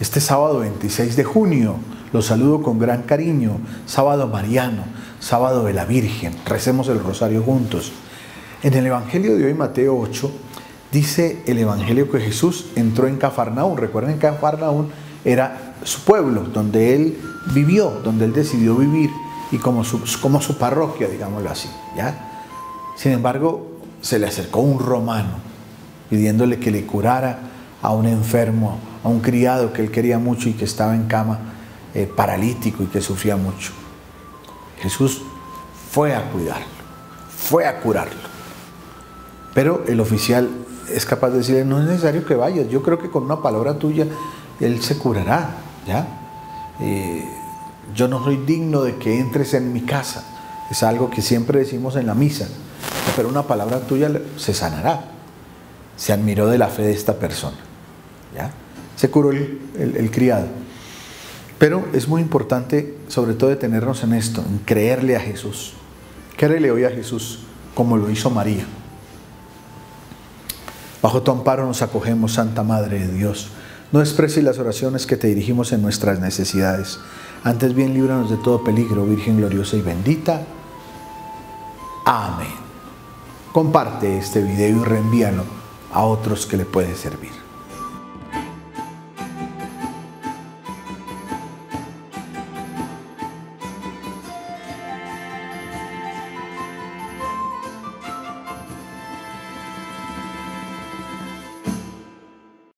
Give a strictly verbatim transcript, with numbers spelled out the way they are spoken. Este sábado veintiséis de junio los saludo con gran cariño, sábado mariano, sábado de la Virgen. Recemos el rosario juntos. En el Evangelio de hoy, Mateo ocho, dice el Evangelio que Jesús entró en Cafarnaún. Recuerden que Cafarnaún era su pueblo, donde él vivió, donde él decidió vivir, y como su, como su parroquia, digámoslo así, ¿ya? Sin embargo, se le acercó un romano pidiéndole que le curara a un enfermo, a un criado que él quería mucho y que estaba en cama, eh, paralítico, y que sufría mucho. Jesús fue a cuidarlo, fue a curarlo. Pero el oficial es capaz de decirle: no es necesario que vayas, yo creo que con una palabra tuya él se curará, ¿ya? Eh, yo no soy digno de que entres en mi casa. Es algo que siempre decimos en la misa, pero una palabra tuya se sanará. Se admiró de la fe de esta persona, ¿ya? Se curó el, el, el criado. Pero es muy importante, sobre todo, detenernos en esto, en creerle a Jesús. Créele hoy a Jesús, como lo hizo María. Bajo tu amparo nos acogemos, Santa Madre de Dios. No desprecies las oraciones que te dirigimos en nuestras necesidades. Antes bien, líbranos de todo peligro, Virgen gloriosa y bendita. Amén. Comparte este video y reenvíalo a otros que le puede servir.